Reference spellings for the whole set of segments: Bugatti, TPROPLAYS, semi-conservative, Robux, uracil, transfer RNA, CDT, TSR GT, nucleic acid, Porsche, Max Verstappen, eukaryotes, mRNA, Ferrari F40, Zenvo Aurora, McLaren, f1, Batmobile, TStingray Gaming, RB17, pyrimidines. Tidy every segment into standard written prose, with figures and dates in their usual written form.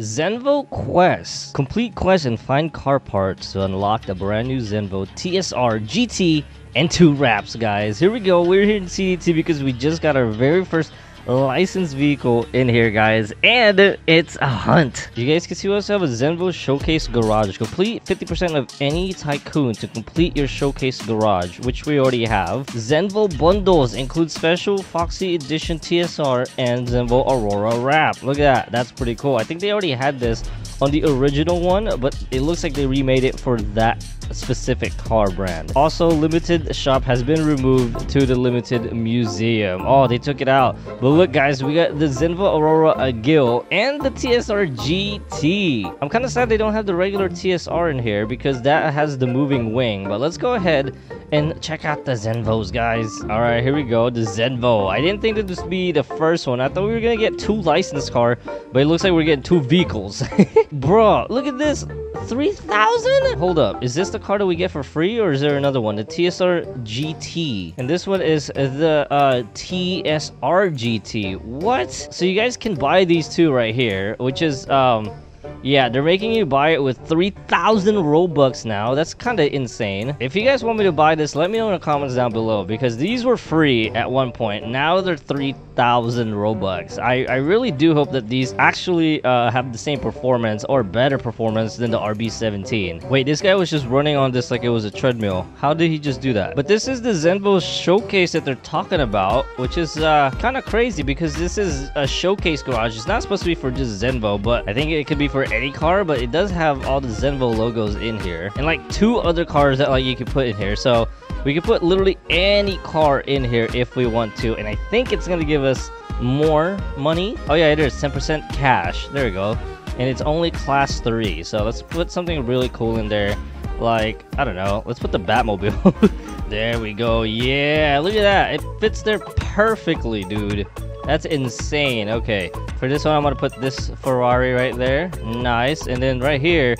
Zenvo quest. Complete quest and find car parts to unlock the brand new Zenvo TSR GT and 2 wraps, guys. Here we go. We're here in CDT because we just got our very first licensed vehicle in here, guys, and it's a hunt. You guys can see we also have a Zenvo showcase garage. Complete 50% of any tycoon to complete your showcase garage, which we already have. Zenvo bundles include special Foxy Edition TSR and Zenvo Aurora wrap. Look at that, that's pretty cool. I think they already had this on the original one, but it looks like they remade it for that specific car brand. Also, limited shop has been removed to the limited museum. Oh, they took it out. But look, guys, we got the Zenvo Aurora Gill and the TSR GT. I'm kind of sad they don't have the regular TSR in here because that has the moving wing. But let's go ahead and check out the Zenvos, guys. All right, here we go, the Zenvo. I didn't think that this would be the first one. I thought we were gonna get 2 licensed cars, but it looks like we're getting 2 vehicles. Bro, look at this. 3,000? Hold up, is this the car that we get for free, or is there another one? The TSR GT, and this one is the TSR GT. What? So you guys can buy these 2 right here, which is yeah, they're making you buy it with 3,000 Robux now. That's kind of insane. If you guys want me to buy this, let me know in the comments down below, because these were free at one point. Now they're 3,000 Robux. I really do hope that these actually have the same performance or better performance than the RB17. Wait, this guy was just running on this like it was a treadmill. How did he just do that? But this is the Zenvo showcase that they're talking about, which is kind of crazy because this is a showcase garage. It's not supposed to be for just Zenvo, but I think it could be for any car, but it does have all the Zenvo logos in here and like 2 other cars that like you could put in here. So we could put literally any car in here if we want to, and I think it's gonna give us more money. Oh yeah, it is 10% cash. There we go, and it's only class 3. So let's put something really cool in there, like I don't know, let's put the Batmobile. There we go. Yeah, look at that, it fits there perfectly, dude. That's insane. Okay, for this one, I'm gonna put this Ferrari right there. Nice. And then right here,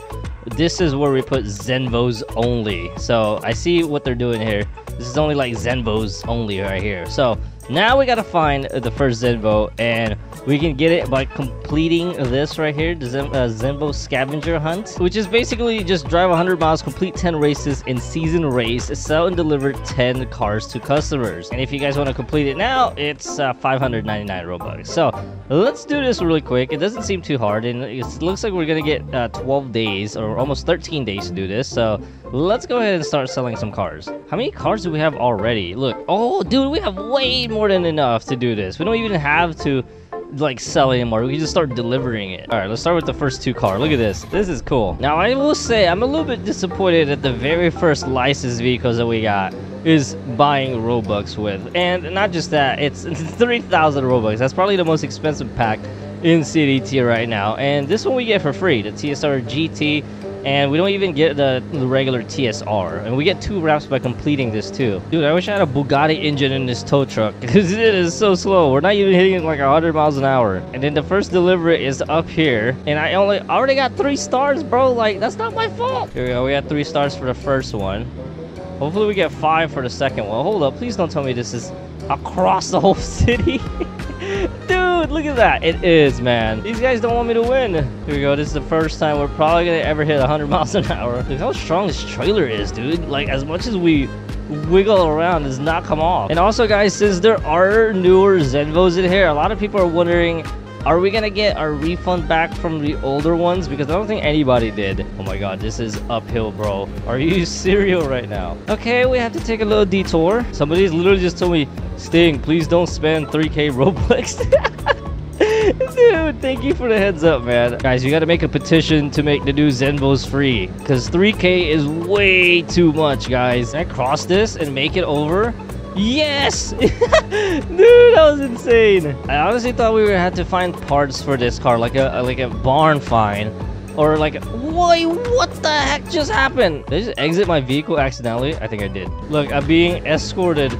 this is where we put Zenvos only. So I see what they're doing here. This is only like Zenvos only right here. So now we gotta find the first Zenvo, and we can get it by completing this right here, the Zenvo scavenger hunt, which is basically just drive 100 miles, complete 10 races in season race, sell and deliver 10 cars to customers. And if you guys want to complete it now, it's 599 Robux. So let's do this really quick. It doesn't seem too hard, and it looks like we're gonna get 12 days or almost 13 days to do this. So let's go ahead and start selling some cars. How many cars do we have already? Look, oh dude, we have way more than enough to do this. We don't even have to like sell anymore. We can just start delivering it. All right, let's start with the first 2 cars. Look at this. This is cool. Now I will say I'm a little bit disappointed that the very first licensed vehicles that we got is buying Robux with, and not just that, it's 3,000 Robux. That's probably the most expensive pack in CDT right now, and this one we get for free, the TSR GT, and we don't even get the regular TSR, and we get 2 wraps by completing this too. Dude, I wish I had a Bugatti engine in this tow truck because it is so slow. We're not even hitting like 100 miles an hour. And then the first delivery is up here, and I already got 3 stars, bro. Like, that's not my fault. Here we go, we got 3 stars for the first one. Hopefully we get 5 for the second one. Hold up, please don't tell me this is across the whole city. Dude, look at that. It is, man. These guys don't want me to win. Here we go. This is the first time we're probably gonna ever hit 100 miles an hour. Look how strong this trailer is, dude. Like, as much as we wiggle around, does not come off. And also, guys, since there are newer Zenvos in here, a lot of people are wondering, are we gonna get our refund back from the older ones? Because I don't think anybody did. Oh my god, this is uphill, bro. Are you serial right now? Okay, we have to take a little detour. Somebody's literally just told me, Sting, please don't spend 3K Robux. Dude, thank you for the heads up, man. Guys, you gotta make a petition to make the new Zenvos free, because 3K is way too much, guys. Can I cross this and make it over? Yes. Dude, that was insane. I honestly thought we would have to find parts for this car, like a barn find, or like wait, what the heck just happened? Did I just exit my vehicle accidentally? I think I did. Look, I'm being escorted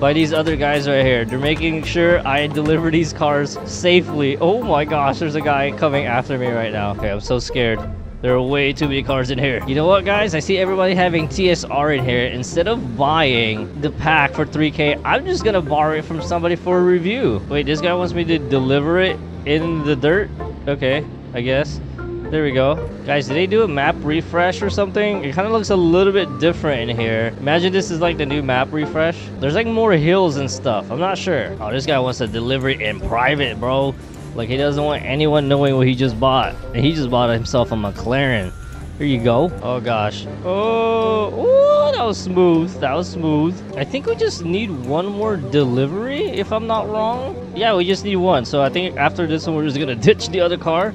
by these other guys right here. They're making sure I deliver these cars safely. Oh my gosh, there's a guy coming after me right now. Okay, I'm so scared. There are way too many cars in here. You know what, guys? I see everybody having TSR in here. Instead of buying the pack for 3K, I'm just gonna borrow it from somebody for a review. Wait, this guy wants me to deliver it in the dirt? Okay, I guess. There we go. Guys, did they do a map refresh or something? It kind of looks a little bit different in here. Imagine this is like the new map refresh. There's like more hills and stuff. I'm not sure. Oh, this guy wants to deliver it in private, bro. Like, he doesn't want anyone knowing what he just bought. And he just bought himself a McLaren. Here you go. Oh, gosh. Oh, ooh, that was smooth. That was smooth. I think we just need one more delivery, if I'm not wrong. Yeah, we just need one. So I think after this one, we're just going to ditch the other car.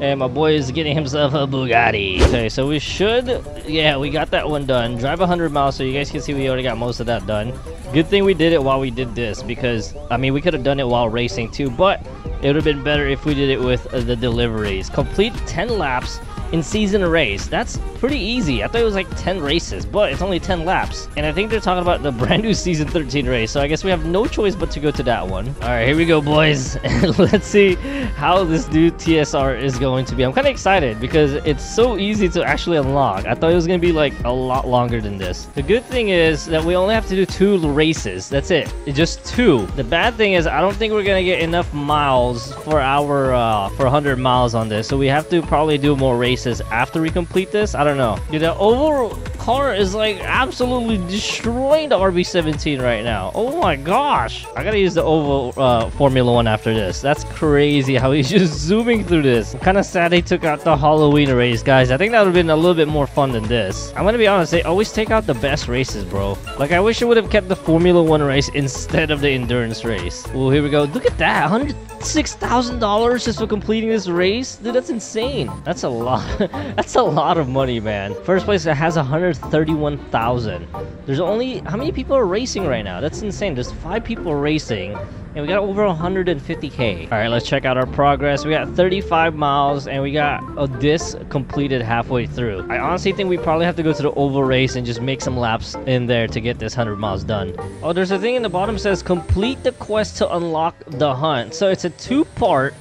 And my boy is getting himself a Bugatti. Okay, so we should... Yeah, we got that one done. Drive 100 miles so you guys can see we already got most of that done. Good thing we did it while we did this because, I mean, we could have done it while racing too, but it would have been better if we did it with the deliveries. Complete 10 laps in season a race. That's pretty easy. I thought it was like 10 races, but it's only 10 laps. And I think they're talking about the brand new season 13 race, so I guess we have no choice but to go to that one. All right, here we go, boys. Let's see how this new TSR is going to be. I'm kind of excited because it's so easy to actually unlock. I thought it was going to be like a lot longer than this. The good thing is that we only have to do 2 races. That's it. It's just 2. The bad thing is I don't think we're going to get enough miles for our, for 100 miles on this, so we have to probably do more races after we complete this. I don't know. Dude, the overall car is like absolutely destroying the RB17 right now. Oh my gosh. I gotta use the oval Formula 1 after this. That's crazy how he's just zooming through this. I'm kind of sad they took out the Halloween race, guys. I think that would have been a little bit more fun than this. I'm gonna be honest, they always take out the best races, bro. Like, I wish it would have kept the Formula 1 race instead of the endurance race. Oh, here we go. Look at that. $106,000 just for completing this race. Dude, that's insane. That's a lot. That's a lot of money, man. First place that has 131,000. There's only, how many people are racing right now? That's insane. There's 5 people racing and we got over 150k. All right, let's check out our progress. We got 35 miles and we got this completed halfway through. I honestly think we probably have to go to the oval race and just make some laps in there to get this 100 miles done. Oh, there's a thing in the bottom says complete the quest to unlock the hunt. So it's a 2-part,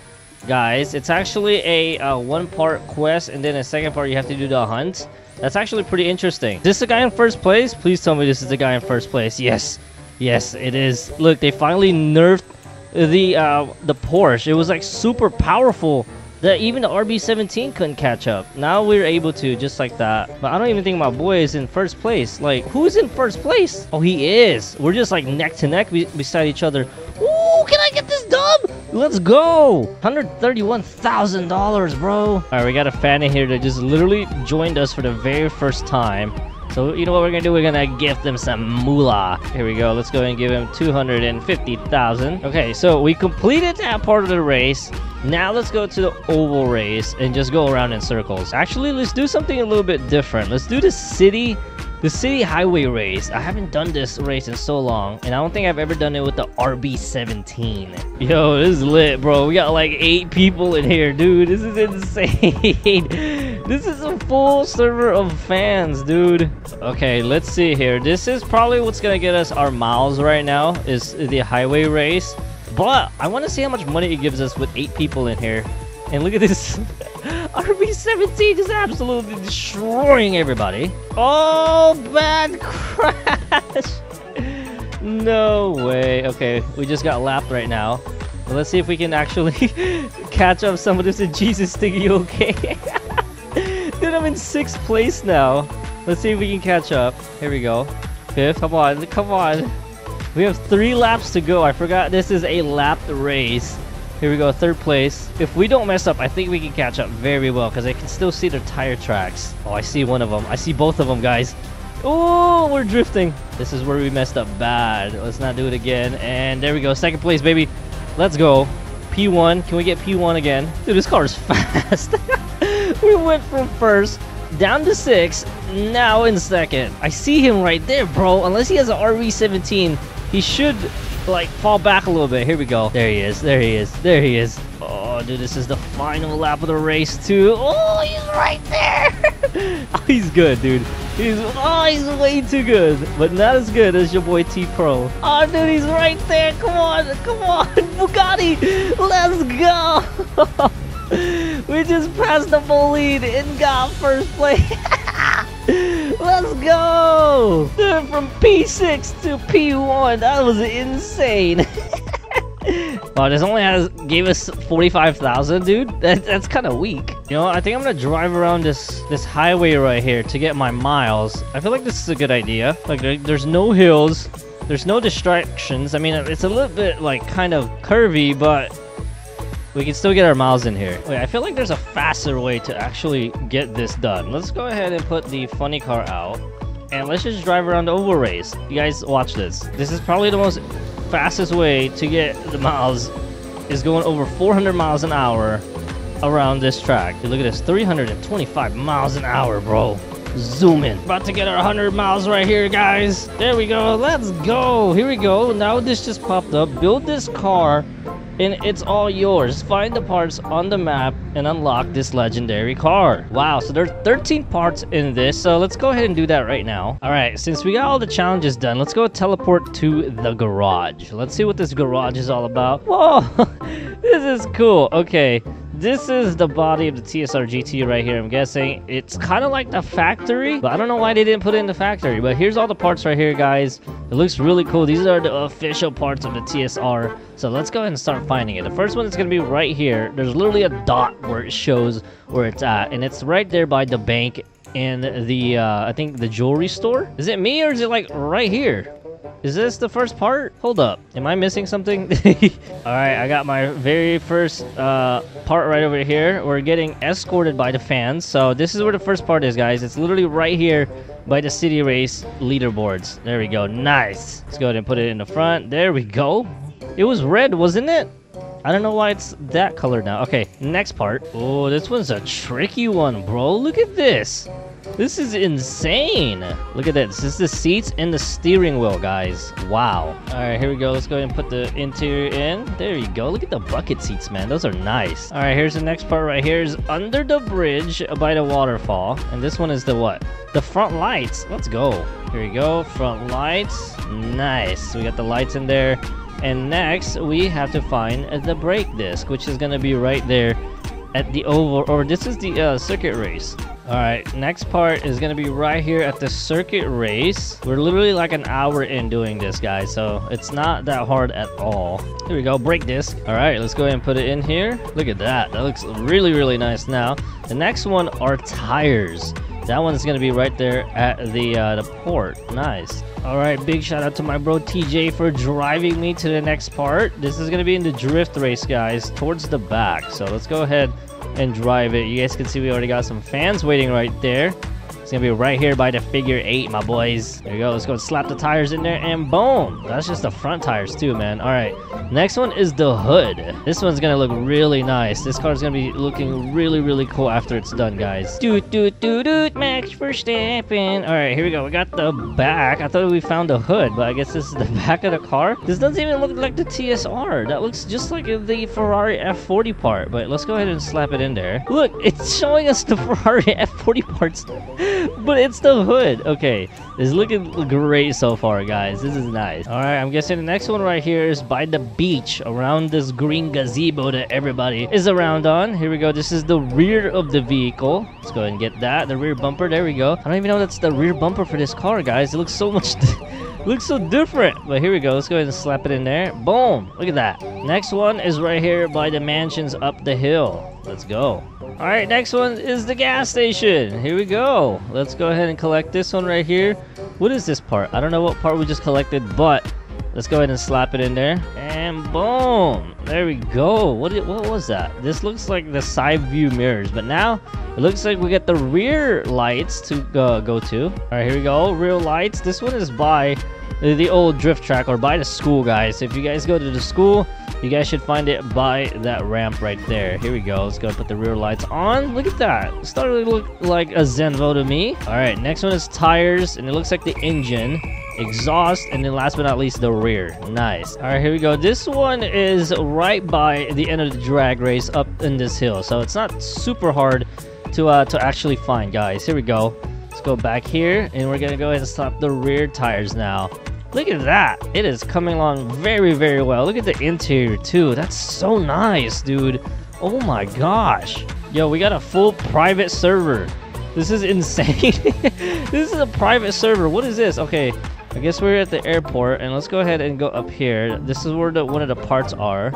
guys. It's actually a 1-part quest and then a 2nd part you have to do the hunt. That's actually pretty interesting. Is this the guy in first place? Please tell me this is the guy in first place. Yes. Yes, it is. Look, they finally nerfed the Porsche. It was like super powerful that even the RB17 couldn't catch up. Now we're able to, just like that. But I don't even think my boy is in first place. Like, who's in first place? Oh, he is. We're just like neck to neck beside each other. Ooh, can I get this dub? Let's go! $131,000, bro! Alright, we got a fan in here that just literally joined us for the very first time. So, you know what we're gonna do? We're gonna give them some moolah. Here we go. Let's go and give him $250,000. Okay, so we completed that part of the race. Now let's go to the oval race and just go around in circles. Actually, let's do something a little bit different. Let's do the city... The city highway race. I haven't done this race in so long, and I don't think I've ever done it with the RB17. Yo, this is lit, bro. We got like 8 people in here, dude. This is insane. This is a full server of fans, dude. Okay, let's see here. This is probably what's gonna get us our miles right now, is the highway race. But I want to see how much money it gives us with 8 people in here. And look at this. RB17 is absolutely destroying everybody. Oh, bad crash. No way. Okay, we just got lapped right now. Well, let's see if we can actually catch up some of this. And Jesus, think you okay? Dude, I'm in 6th place now. Let's see if we can catch up. Here we go. 5th. Come on. Come on. We have 3 laps to go. I forgot this is a lapped race. Here we go, 3rd place. If we don't mess up, I think we can catch up very well because I can still see their tire tracks. Oh, I see one of them. I see both of them, guys. Oh, we're drifting. This is where we messed up bad. Let's not do it again. And there we go, 2nd place, baby. Let's go. P1. Can we get P1 again? Dude, this car is fast. We went from 1st down to 6th, now in 2nd. I see him right there, bro. Unless he has an RB17, he should... like fall back a little bit. Here we go. There he is. There he is. There he is. Oh, dude, this is the final lap of the race too. Oh, he's right there. Oh, he's good, dude. He's way too good, but not as good as your boy T Pro. Oh, dude, he's right there. Come on, come on, Bugatti. Let's go. We just passed the full lead and got first place. Let's go! Dude, from P6 to P1, that was insane. Wow, this only gave us 45,000, dude. That's kind of weak. You know, I think I'm gonna drive around this highway right here to get my miles. I feel like this is a good idea. Like, there's no hills, there's no distractions. I mean, it's a little bit like kind of curvy, but we can still get our miles in here. Wait, I feel like there's a faster way to actually get this done. Let's go ahead and put the funny car out, and let's just drive around the oval race. You guys, watch this. This is probably the most fastest way to get the miles is going over 400 miles an hour around this track. Dude, look at this, 325 miles an hour, bro. Zoom in. About to get our 100 miles right here, guys. There we go. Let's go. Here we go. Now this just popped up. Build this car and it's all yours. Find the parts on the map and unlock this legendary car. Wow, so there's 13 parts in this, so let's go ahead and do that right now. All right, since we got all the challenges done, let's go teleport to the garage. Let's see what this garage is all about. Whoa, this is cool. Okay, this is the body of the TSR GT right here. I'm guessing it's kind of like the factory, but I don't know why they didn't put it in the factory. But here's all the parts right here, guys. It looks really cool. These are the official parts of the TSR. So let's go ahead and start finding it. The first one is going to be right here. There's literally a dot where it shows where it's at. And it's right there by the bank and the, I think, the jewelry store. Is it me or is it like right here? Is this the first part? Hold up. Am I missing something? Alright, I got my very first part right over here. We're getting escorted by the fans. So this is where the first part is, guys. It's literally right here by the city race leaderboards. There we go. Nice. Let's go ahead and put it in the front. There we go. It was red, wasn't it? I don't know why it's that color now. Okay, next part. Oh, this one's a tricky one, bro. Look at this. This is insane. Look at this. This is the seats and the steering wheel, guys. Wow. All right, here we go. Let's go ahead and put the interior in. There you go. Look at the bucket seats, man. Those are nice. All right, here's the next part right here. Is under the bridge by the waterfall. And this one is the what? The front lights. Let's go. Here we go. Front lights. Nice. We got the lights in there. And next, we have to find the brake disc, which is going to be right there at the oval, or this is the circuit race. All right, next part is going to be right here at the circuit race. We're literally like an hour in doing this, guys, so it's not that hard at all. Here we go, brake disc. All right, let's go ahead and put it in here. Look at that. That looks really, really nice now. The next one are tires. That one's gonna be right there at the port. Nice. All right, big shout out to my bro TJ for driving me to the next part. This is gonna be in the drift race, guys, towards the back. So let's go ahead and drive it. You guys can see we already got some fans waiting right there. It's gonna be right here by the figure eight, my boys. There you go. Let's go and slap the tires in there and boom. That's just the front tires too, man. All right, next one is the hood. This one's gonna look really nice. This car's gonna be looking really, really cool after it's done, guys. Doot, doot, doot, doot, Max Verstappen. All right, here we go. We got the back. I thought we found the hood, but I guess this is the back of the car. This doesn't even look like the TSR. That looks just like the Ferrari F40 part, but let's go ahead and slap it in there. Look, it's showing us the Ferrari F40 parts. But it's the hood. Okay, it's looking great so far, guys. This is nice. All right, I'm guessing the next one right here is by the beach around this green gazebo that everybody is around on. Here we go. This is the rear of the vehicle. Let's go ahead and get that. The rear bumper. There we go. I don't even know that's the rear bumper for this car, guys. It looks so much... looks so different. But here we go. Let's go ahead and slap it in there. Boom. Look at that. Next one is right here by the mansions up the hill. Let's go. All right, next one is the gas station. Here we go. Let's go ahead and collect this one right here. What is this part? I don't know what part we just collected, but let's go ahead and slap it in there. And boom. There we go. What was that? This looks like the side view mirrors, but now it looks like we got the rear lights to go to. All right, here we go. Rear lights. This one is by the old drift track or by the school, guys. If you guys go to the school, you guys should find it by that ramp right there. Here we go. Let's go put the rear lights on. Look at that. It's starting to look like a Zenvo to me. All right, next one is tires, and it looks like the engine, exhaust, and then last but not least, the rear. Nice. All right, here we go. This one is right by the end of the drag race up in this hill, so it's not super hard to actually find, guys. Here we go. Let's go back here, and we're gonna go ahead and slap the rear tires now. Look at that. It is coming along very, very well. Look at the interior too. That's so nice, dude. Oh my gosh. Yo, we got a full private server. This is insane. This is a private server. What is this? Okay, I guess we're at the airport, and let's go ahead and go up here. This is where one of the parts are.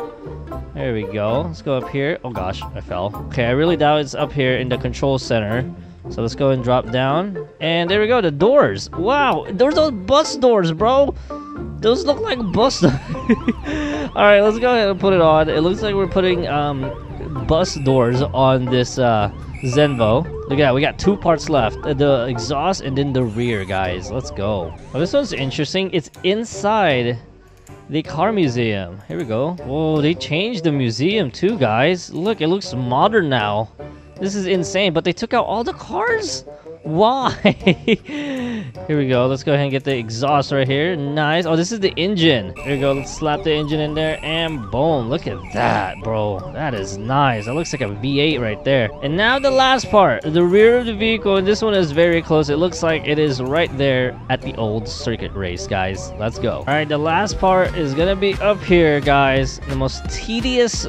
There we go. Let's go up here. Oh gosh, I fell. Okay, I really doubt it's up here in the control center. So let's go and drop down. And there we go, the doors. Wow, there's those bus doors, bro. Those look like bus doors. Alright, let's go ahead and put it on. It looks like we're putting bus doors on this Zenvo. Look at that, we got two parts left. The exhaust and then the rear, guys. Let's go. Oh, this one's interesting. It's inside the car museum. Here we go. Whoa, they changed the museum too, guys. Look, it looks modern now. This is insane, but they took out all the cars? Why? Here we go. Let's go ahead and get the exhaust right here. Nice. Oh, this is the engine. Here we go. Let's slap the engine in there, and boom. Look at that, bro. That is nice. That looks like a V8 right there. And now the last part, the rear of the vehicle, and this one is very close. It looks like it is right there at the old circuit race, guys. Let's go. All right, the last part is gonna be up here, guys. The most tedious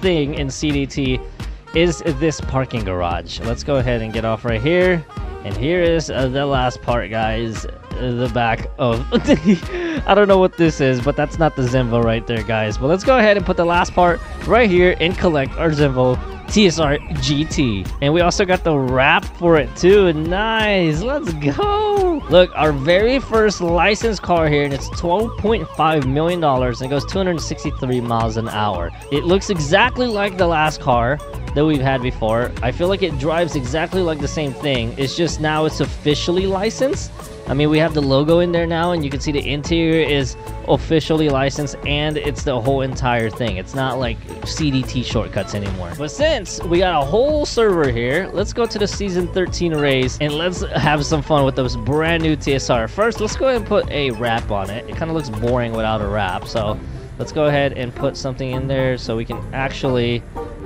thing in CDT is this parking garage. Let's go ahead and get off right here, and here is the last part, guys. The back of I don't know what this is, but that's not the Zenvo right there, guys. But let's go ahead and put the last part right here and collect our Zenvo TSR GT. And we also got the wrap for it too. Nice, let's go. Look, our very first licensed car here, and it's $12.5 million, and it goes 263 miles an hour. It looks exactly like the last car that we've had before. I feel like it drives exactly like the same thing. It's just now it's officially licensed. I mean, we have the logo in there now, and you can see the interior is officially licensed, and it's the whole entire thing. It's not like CDT shortcuts anymore. But since we got a whole server here, let's go to the season 13 race, and let's have some fun with this brand new TSR. First, let's go ahead and put a wrap on it. It kind of looks boring without a wrap, so let's go ahead and put something in there so we can actually...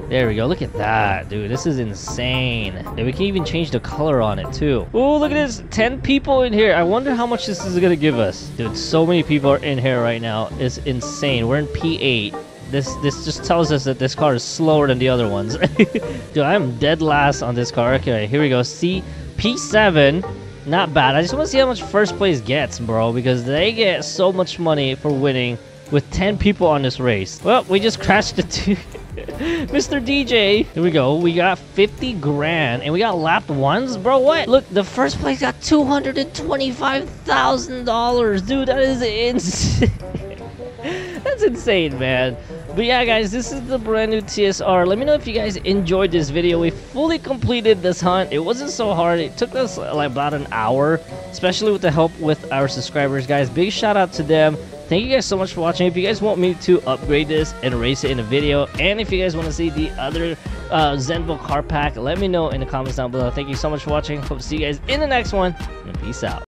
There we go. Look at that, dude. This is insane. And we can even change the color on it, too. Oh, look at this. 10 people in here. I wonder how much this is going to give us. Dude, so many people are in here right now. It's insane. We're in P8. This just tells us that this car is slower than the other ones. Dude, I'm dead last on this car. Okay, here we go. See, P7. Not bad. I just want to see how much first place gets, bro, because they get so much money for winning with 10 people on this race. Well, we just crashed the two... Mr. DJ. Here we go. We got 50 grand and we got lapped ones, bro. What? Look, the first place got $225,000. Dude, that is insane. That's insane, man. But yeah, guys, this is the brand new TSR. Let me know if you guys enjoyed this video. We fully completed this hunt. It wasn't so hard. It took us like about an hour, especially with the help with our subscribers, guys. Big shout out to them. Thank you guys so much for watching. If you guys want me to upgrade this and race it in a video, and if you guys want to see the other Zenvo car pack, let me know in the comments down below. Thank you so much for watching. Hope to see you guys in the next one, and peace out.